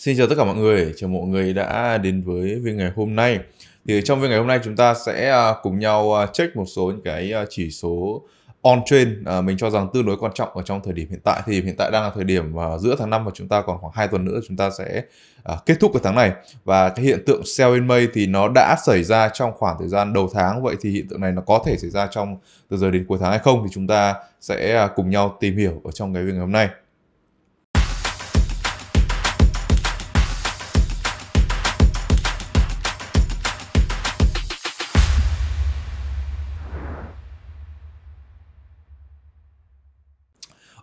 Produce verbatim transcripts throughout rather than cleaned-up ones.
Xin chào tất cả mọi người, chào mọi người đã đến với video ngày hôm nay. Thì trong video ngày hôm nay chúng ta sẽ cùng nhau check một số những cái chỉ số on-chain à, mình cho rằng tương đối quan trọng ở trong thời điểm hiện tại. Thì hiện tại đang là thời điểm uh, giữa tháng năm và chúng ta còn khoảng hai tuần nữa chúng ta sẽ uh, kết thúc cái tháng này. Và cái hiện tượng sell in May thì nó đã xảy ra trong khoảng thời gian đầu tháng. Vậy thì hiện tượng này nó có thể xảy ra trong từ giờ đến cuối tháng hay không? Thì chúng ta sẽ uh, cùng nhau tìm hiểu ở trong cái video ngày hôm nay.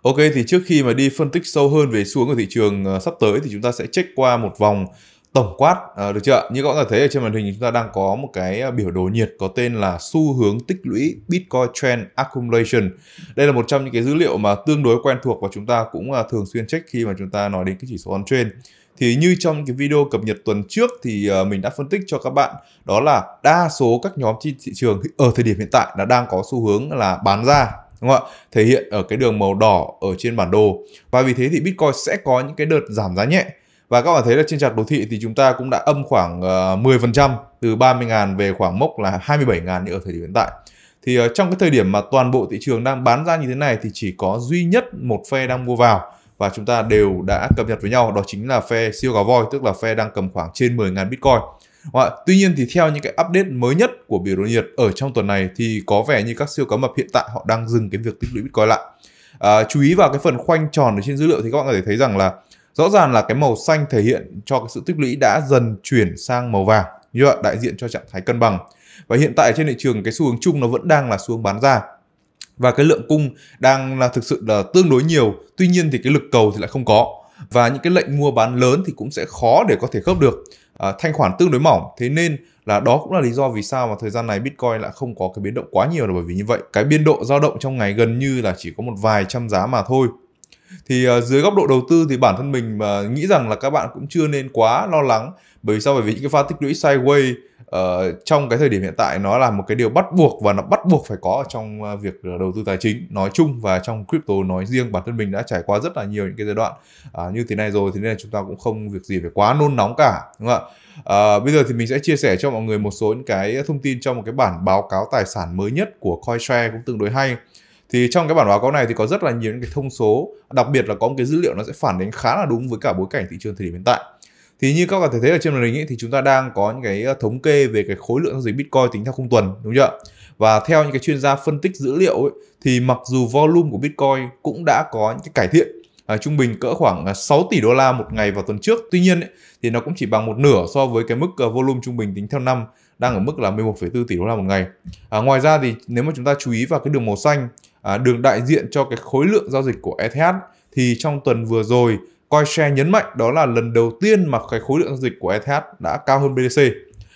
Ok, thì trước khi mà đi phân tích sâu hơn về xu hướng của thị trường uh, sắp tới thì chúng ta sẽ check qua một vòng tổng quát, uh, được chưa? Như các bạn có thể thấy ở trên màn hình chúng ta đang có một cái biểu đồ nhiệt có tên là xu hướng tích lũy Bitcoin Trend Accumulation. Đây là một trong những cái dữ liệu mà tương đối quen thuộc và chúng ta cũng uh, thường xuyên check khi mà chúng ta nói đến cái chỉ số on-chain. Thì như trong cái video cập nhật tuần trước thì mình đã phân tích cho các bạn, đó là đa số các nhóm trên thị trường ở thời điểm hiện tại đã đang có xu hướng là bán ra, đúng không ạ? Thể hiện ở cái đường màu đỏ ở trên bản đồ. Và vì thế thì Bitcoin sẽ có những cái đợt giảm giá nhẹ. Và các bạn thấy là trên chart đồ thị thì chúng ta cũng đã âm khoảng mười phần trăm, từ ba mươi nghìn về khoảng mốc là hai mươi bảy nghìn ở thời điểm hiện tại. Thì trong cái thời điểm mà toàn bộ thị trường đang bán ra như thế này thì chỉ có duy nhất một phe đang mua vào. Và chúng ta đều đã cập nhật với nhau, đó chính là phe siêu gà voi, tức là phe đang cầm khoảng trên mười nghìn Bitcoin. À, tuy nhiên thì theo những cái update mới nhất của biểu đồ nhiệt ở trong tuần này thì có vẻ như các siêu cá mập hiện tại họ đang dừng cái việc tích lũy Bitcoin lại. À, chú ý vào cái phần khoanh tròn ở trên dữ liệu thì các bạn có thể thấy rằng là rõ ràng là cái màu xanh thể hiện cho cái sự tích lũy đã dần chuyển sang màu vàng, như vậy đại diện cho trạng thái cân bằng. Và hiện tại trên thị trường cái xu hướng chung nó vẫn đang là xu hướng bán ra. Và cái lượng cung đang là thực sự là tương đối nhiều, tuy nhiên thì cái lực cầu thì lại không có. Và những cái lệnh mua bán lớn thì cũng sẽ khó để có thể khớp được. À, thanh khoản tương đối mỏng, thế nên là đó cũng là lý do vì sao mà thời gian này Bitcoin lại không có cái biến động quá nhiều, là bởi vì như vậy cái biên độ dao động trong ngày gần như là chỉ có một vài trăm giá mà thôi. Thì à, dưới góc độ đầu tư thì bản thân mình à, nghĩ rằng là các bạn cũng chưa nên quá lo lắng, bởi vì sao? Bởi vì những cái pha tích lũy sideways uh, trong cái thời điểm hiện tại nó là một cái điều bắt buộc, và nó bắt buộc phải có trong việc đầu tư tài chính nói chung và trong crypto nói riêng. Bản thân mình đã trải qua rất là nhiều những cái giai đoạn uh, như thế này rồi, thế nên là chúng ta cũng không việc gì phải quá nôn nóng cả, đúng không ạ? Uh, bây giờ thì mình sẽ chia sẻ cho mọi người một số những cái thông tin trong một cái bản báo cáo tài sản mới nhất của Coinshares cũng tương đối hay. Thì trong cái bản báo cáo này thì có rất là nhiều những cái thông số, đặc biệt là có một cái dữ liệu nó sẽ phản ánh khá là đúng với cả bối cảnh thị trường thời điểm hiện tại. Thì như các bạn có thể thấy ở trên màn hình ấy, thì chúng ta đang có những cái thống kê về cái khối lượng giao dịch Bitcoin tính theo khung tuần, đúng chưa? Và theo những cái chuyên gia phân tích dữ liệu ấy, thì mặc dù volume của Bitcoin cũng đã có những cái cải thiện, à, trung bình cỡ khoảng sáu tỷ đô la một ngày vào tuần trước. Tuy nhiên ấy, thì nó cũng chỉ bằng một nửa so với cái mức volume trung bình tính theo năm, đang ở mức là mười một phẩy bốn tỷ đô la một ngày. À, ngoài ra thì nếu mà chúng ta chú ý vào cái đường màu xanh, à, đường đại diện cho cái khối lượng giao dịch của e tê hát, thì trong tuần vừa rồi Coinshares nhấn mạnh đó là lần đầu tiên mà cái khối lượng giao dịch của e tê hát đã cao hơn bê đê xê.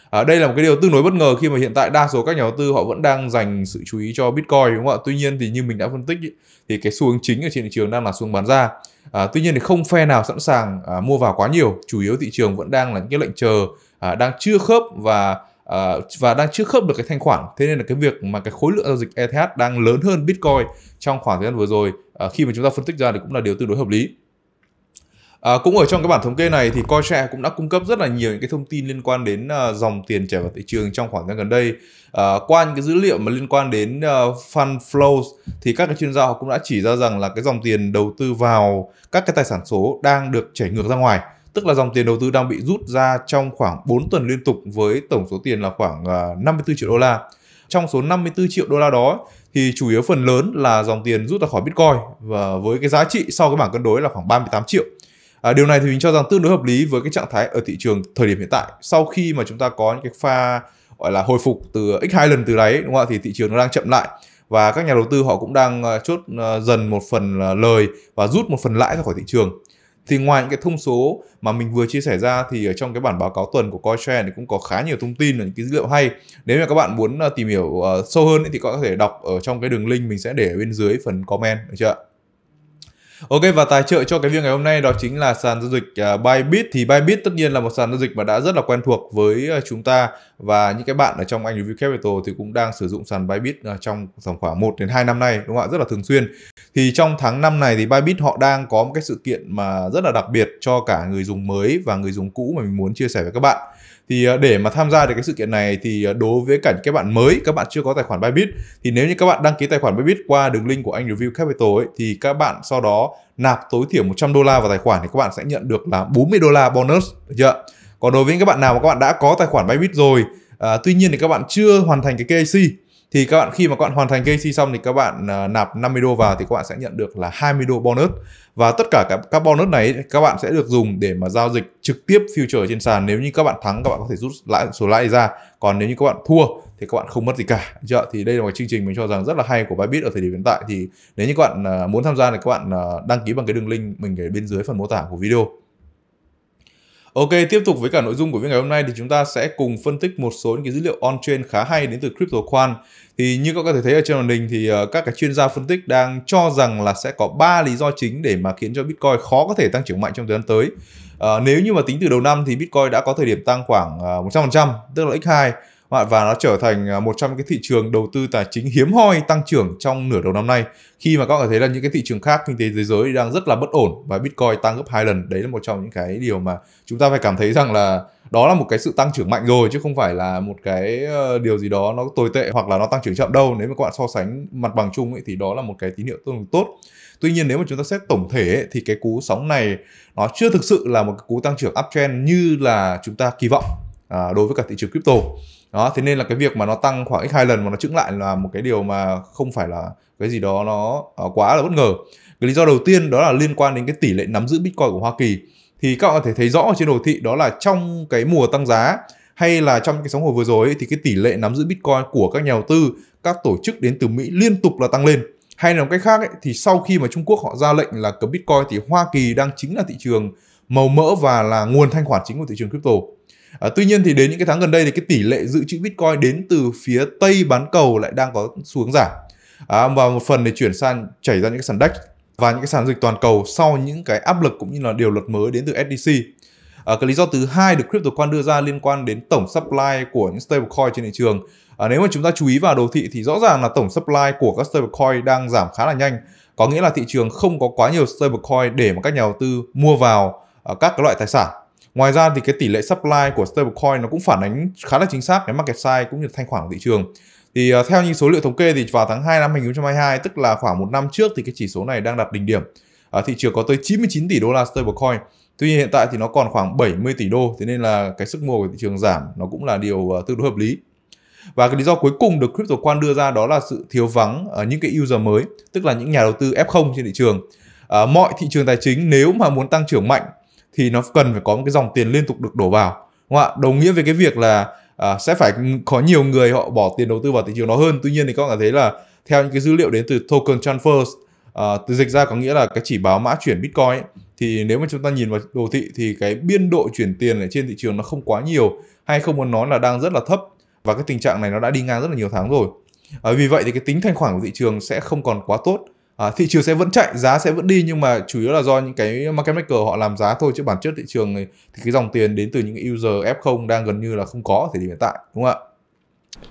À, đây là một cái điều tương đối bất ngờ khi mà hiện tại đa số các nhà đầu tư họ vẫn đang dành sự chú ý cho Bitcoin, đúng không ạ? Tuy nhiên thì như mình đã phân tích ý, thì cái xu hướng chính ở trên thị trường đang là xu hướng bán ra. À, tuy nhiên thì không phe nào sẵn sàng à, mua vào quá nhiều, chủ yếu thị trường vẫn đang là những cái lệnh chờ, à, đang chưa khớp và à, và đang chưa khớp được cái thanh khoản. Thế nên là cái việc mà cái khối lượng giao dịch e tê hát đang lớn hơn Bitcoin trong khoảng thời gian vừa rồi, à, khi mà chúng ta phân tích ra thì cũng là điều tương đối hợp lý. À, cũng ở trong cái bản thống kê này thì Coinshares cũng đã cung cấp rất là nhiều những cái thông tin liên quan đến uh, dòng tiền chảy vào thị trường trong khoảng thời gian gần đây. Uh, qua những cái dữ liệu mà liên quan đến uh, fund flows thì các cái chuyên gia họ cũng đã chỉ ra rằng là cái dòng tiền đầu tư vào các cái tài sản số đang được chảy ngược ra ngoài, tức là dòng tiền đầu tư đang bị rút ra trong khoảng bốn tuần liên tục với tổng số tiền là khoảng uh, năm mươi tư triệu đô la. Trong số năm mươi tư triệu đô la đó thì chủ yếu phần lớn là dòng tiền rút ra khỏi Bitcoin, và với cái giá trị sau cái bảng cân đối là khoảng ba mươi tám triệu. À, điều này thì mình cho rằng tương đối hợp lý với cái trạng thái ở thị trường thời điểm hiện tại. Sau khi mà chúng ta có những cái pha gọi là hồi phục từ gấp hai lần từ đáy, đúng không ạ, thì thị trường nó đang chậm lại và các nhà đầu tư họ cũng đang chốt dần một phần lời và rút một phần lãi ra khỏi thị trường. Thì ngoài những cái thông số mà mình vừa chia sẻ ra thì ở trong cái bản báo cáo tuần của Coinshares thì cũng có khá nhiều thông tin và những cái dữ liệu hay. Nếu mà các bạn muốn tìm hiểu sâu hơn thì có thể đọc ở trong cái đường link mình sẽ để ở bên dưới phần comment, được chưa? Ok, và tài trợ cho cái việc ngày hôm nay đó chính là sàn giao dịch uh, Bybit. Thì Bybit tất nhiên là một sàn giao dịch mà đã rất là quen thuộc với uh, chúng ta, và những cái bạn ở trong AnhReview Capital thì cũng đang sử dụng sàn Bybit uh, trong tầm khoảng một đến hai năm nay, đúng không ạ? Rất là thường xuyên. Thì trong tháng năm này thì Bybit họ đang có một cái sự kiện mà rất là đặc biệt cho cả người dùng mới và người dùng cũ mà mình muốn chia sẻ với các bạn. Thì để mà tham gia được cái sự kiện này thì đối với cả các bạn mới, các bạn chưa có tài khoản Bybit, thì nếu như các bạn đăng ký tài khoản Bybit qua đường link của AnhReview Capital ấy, thì các bạn sau đó nạp tối thiểu một trăm đô la vào tài khoản thì các bạn sẽ nhận được là bốn mươi đô la bonus, được chưa? Còn đối với các bạn nào mà các bạn đã có tài khoản Bybit rồi, à, tuy nhiên thì các bạn chưa hoàn thành cái ca vê xê, thì các bạn khi mà các bạn hoàn thành ca vê xê xong thì các bạn uh, nạp năm mươi đô vào thì các bạn sẽ nhận được là hai mươi đô bonus. Và tất cả các, các bonus này các bạn sẽ được dùng để mà giao dịch trực tiếp future trên sàn. Nếu như các bạn thắng các bạn có thể rút lại số lãi ra, còn nếu như các bạn thua thì các bạn không mất gì cả. Thì đây là một chương trình mình cho rằng rất là hay của Bybit ở thời điểm hiện tại. Thì nếu như các bạn uh, muốn tham gia thì các bạn uh, đăng ký bằng cái đường link mình để bên dưới phần mô tả của video. Ok, tiếp tục với cả nội dung của ngày hôm nay thì chúng ta sẽ cùng phân tích một số những cái dữ liệu on-chain khá hay đến từ CryptoQuant. Thì như các bạn có thể thấy ở trên màn hình thì các cái chuyên gia phân tích đang cho rằng là sẽ có ba lý do chính để mà khiến cho Bitcoin khó có thể tăng trưởng mạnh trong thời gian tới. À, nếu như mà tính từ đầu năm thì Bitcoin đã có thời điểm tăng khoảng một trăm phần trăm, tức là nhân hai, và nó trở thành một trong cái thị trường đầu tư tài chính hiếm hoi tăng trưởng trong nửa đầu năm nay, khi mà các bạn thấy là những cái thị trường khác, kinh tế thế giới đang rất là bất ổn và Bitcoin tăng gấp hai lần. Đấy là một trong những cái điều mà chúng ta phải cảm thấy rằng là đó là một cái sự tăng trưởng mạnh rồi, chứ không phải là một cái điều gì đó nó tồi tệ hoặc là nó tăng trưởng chậm đâu. Nếu mà các bạn so sánh mặt bằng chung ấy, thì đó là một cái tín hiệu tương đối tốt. Tuy nhiên nếu mà chúng ta xét tổng thể ấy, thì cái cú sóng này nó chưa thực sự là một cái cú tăng trưởng uptrend như là chúng ta kỳ vọng à, đối với cả thị trường crypto. Đó, thế nên là cái việc mà nó tăng khoảng x hai lần mà nó chững lại là một cái điều mà không phải là cái gì đó nó quá là bất ngờ. Cái lý do đầu tiên đó là liên quan đến cái tỷ lệ nắm giữ Bitcoin của Hoa Kỳ. Thì các bạn có thể thấy rõ trên đồ thị đó là trong cái mùa tăng giá hay là trong cái sóng hồi vừa rồi ấy, thì cái tỷ lệ nắm giữ Bitcoin của các nhà đầu tư, các tổ chức đến từ Mỹ liên tục là tăng lên. Hay là một cách khác ấy, thì sau khi mà Trung Quốc họ ra lệnh là cấm Bitcoin thì Hoa Kỳ đang chính là thị trường màu mỡ và là nguồn thanh khoản chính của thị trường crypto. À, tuy nhiên thì đến những cái tháng gần đây thì cái tỷ lệ dự trữ Bitcoin đến từ phía Tây bán cầu lại đang có xu hướng giảm, à, và một phần để chuyển sang chảy ra những cái sàn đếch và những cái sàn giao dịch toàn cầu sau những cái áp lực cũng như là điều luật mới đến từ ét e xê. À, cái lý do thứ hai được CryptoQuant đưa ra liên quan đến tổng supply của những stablecoin trên thị trường. À, nếu mà chúng ta chú ý vào đồ thị thì rõ ràng là tổng supply của các stablecoin đang giảm khá là nhanh, có nghĩa là thị trường không có quá nhiều stablecoin để mà các nhà đầu tư mua vào à, các cái loại tài sản. Ngoài ra thì cái tỷ lệ supply của stablecoin nó cũng phản ánh khá là chính xác cái market size cũng như thanh khoản của thị trường. Thì uh, theo những số liệu thống kê thì vào tháng hai năm hai nghìn không trăm hai mươi hai, tức là khoảng một năm trước, thì cái chỉ số này đang đạt đỉnh điểm. Uh, thị trường có tới chín mươi chín tỷ đô la stablecoin. Tuy nhiên hiện tại thì nó còn khoảng bảy mươi tỷ đô, thế nên là cái sức mua của thị trường giảm nó cũng là điều uh, tương đối hợp lý. Và cái lý do cuối cùng được CryptoQuant đưa ra đó là sự thiếu vắng uh, những cái user mới, tức là những nhà đầu tư ép không trên thị trường. Uh, mọi thị trường tài chính nếu mà muốn tăng trưởng mạnh thì nó cần phải có một cái dòng tiền liên tục được đổ vào, đúng không ạ? Đồng nghĩa với cái việc là à, sẽ phải có nhiều người họ bỏ tiền đầu tư vào thị trường đó hơn. Tuy nhiên thì các bạn thấy là theo những cái dữ liệu đến từ token transfers, à, từ dịch ra có nghĩa là cái chỉ báo mã chuyển Bitcoin ấy, thì nếu mà chúng ta nhìn vào đồ thị thì cái biên độ chuyển tiền ở trên thị trường nó không quá nhiều, hay không muốn nói là đang rất là thấp, và cái tình trạng này nó đã đi ngang rất là nhiều tháng rồi. À, vì vậy thì cái tính thanh khoản của thị trường sẽ không còn quá tốt. À, thị trường sẽ vẫn chạy, giá sẽ vẫn đi, nhưng mà chủ yếu là do những cái market maker họ làm giá thôi, chứ bản chất thị trường này, thì cái dòng tiền đến từ những user ép không đang gần như là không có ở thời điểm hiện tại, đúng không ạ?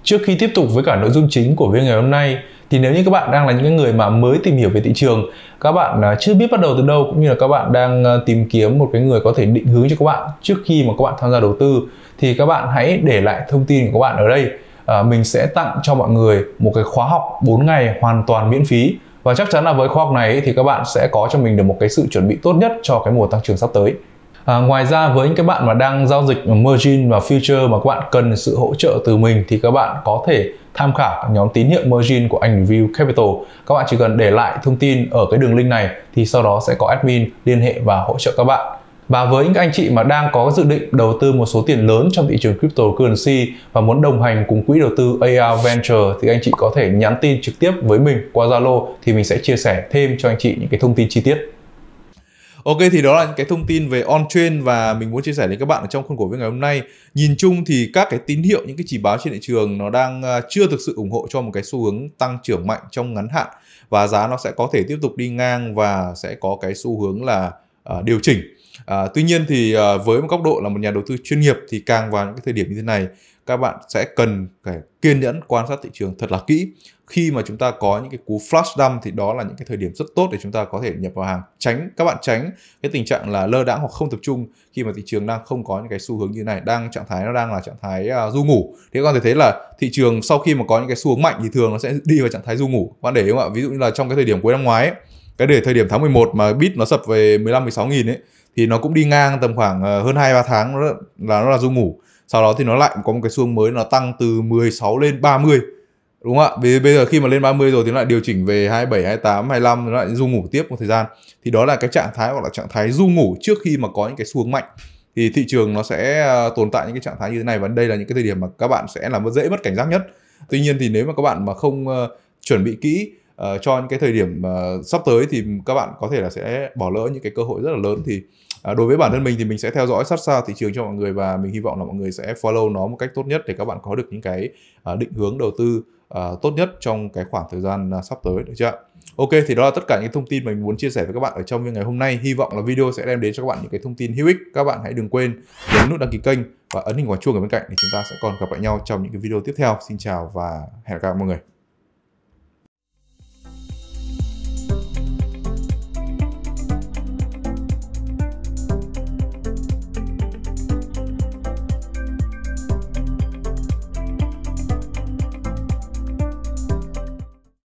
Trước khi tiếp tục với cả nội dung chính của video ngày hôm nay, thì nếu như các bạn đang là những người mà mới tìm hiểu về thị trường, các bạn chưa biết bắt đầu từ đâu, cũng như là các bạn đang tìm kiếm một cái người có thể định hướng cho các bạn trước khi mà các bạn tham gia đầu tư, thì các bạn hãy để lại thông tin của các bạn ở đây. À, mình sẽ tặng cho mọi người một cái khóa học bốn ngày hoàn toàn miễn phí. Và chắc chắn là với khóa học này thì các bạn sẽ có cho mình được một cái sự chuẩn bị tốt nhất cho cái mùa tăng trưởng sắp tới. À, ngoài ra với những cái bạn mà đang giao dịch margin và future mà các bạn cần sự hỗ trợ từ mình thì các bạn có thể tham khảo nhóm tín hiệu margin của AnhReview Capital. Các bạn chỉ cần để lại thông tin ở cái đường link này thì sau đó sẽ có admin liên hệ và hỗ trợ các bạn. Và với những anh chị mà đang có dự định đầu tư một số tiền lớn trong thị trường cryptocurrency và muốn đồng hành cùng quỹ đầu tư a rờ Venture thì anh chị có thể nhắn tin trực tiếp với mình qua Zalo, thì mình sẽ chia sẻ thêm cho anh chị những cái thông tin chi tiết. Ok, thì đó là những cái thông tin về on-chain và mình muốn chia sẻ đến các bạn ở trong khuôn khổ với ngày hôm nay. Nhìn chung thì các cái tín hiệu, những cái chỉ báo trên thị trường nó đang chưa thực sự ủng hộ cho một cái xu hướng tăng trưởng mạnh trong ngắn hạn, và giá nó sẽ có thể tiếp tục đi ngang và sẽ có cái xu hướng là uh, điều chỉnh. Uh, tuy nhiên thì uh, với một góc độ là một nhà đầu tư chuyên nghiệp thì càng vào những cái thời điểm như thế này, các bạn sẽ cần phải kiên nhẫn quan sát thị trường thật là kỹ. Khi mà chúng ta có những cái cú flash dump thì đó là những cái thời điểm rất tốt để chúng ta có thể nhập vào hàng. Tránh, các bạn tránh cái tình trạng là lơ đãng hoặc không tập trung khi mà thị trường đang không có những cái xu hướng như này, đang trạng thái nó đang là trạng thái uh, du ngủ. Thì các bạn có thể thấy là thị trường sau khi mà có những cái xu hướng mạnh thì thường nó sẽ đi vào trạng thái du ngủ. Bạn để ý không ạ? Ví dụ như là trong cái thời điểm cuối năm ngoái ấy, cái để thời điểm tháng mười một mà bit nó sập về mười lăm mười sáu nghìn ấy, thì nó cũng đi ngang tầm khoảng hơn hai ba tháng, nó là nó là du ngủ. Sau đó thì nó lại có một cái xu hướng mới, nó tăng từ mười sáu lên ba mươi. Đúng không ạ? Bây giờ khi mà lên ba mươi rồi thì nó lại điều chỉnh về hai mươi bảy, hai mươi tám, hai mươi lăm, nó lại du ngủ tiếp một thời gian. Thì đó là cái trạng thái gọi là trạng thái du ngủ trước khi mà có những cái xu hướng mạnh. Thì thị trường nó sẽ tồn tại những cái trạng thái như thế này, và đây là những cái thời điểm mà các bạn sẽ làm dễ mất cảnh giác nhất. Tuy nhiên thì nếu mà các bạn mà không chuẩn bị kỹ uh, cho những cái thời điểm uh, sắp tới thì các bạn có thể là sẽ bỏ lỡ những cái cơ hội rất là lớn. Thì đối với bản thân mình thì mình sẽ theo dõi sát sao thị trường cho mọi người, và mình hy vọng là mọi người sẽ follow nó một cách tốt nhất để các bạn có được những cái định hướng đầu tư tốt nhất trong cái khoảng thời gian sắp tới, được chưa? Ok, thì đó là tất cả những thông tin mình muốn chia sẻ với các bạn ở trong ngày hôm nay. Hy vọng là video sẽ đem đến cho các bạn những cái thông tin hữu ích. Các bạn hãy đừng quên nhấn nút đăng ký kênh và ấn hình quả chuông ở bên cạnh để chúng ta sẽ còn gặp lại nhau trong những cái video tiếp theo. Xin chào và hẹn gặp lại mọi người.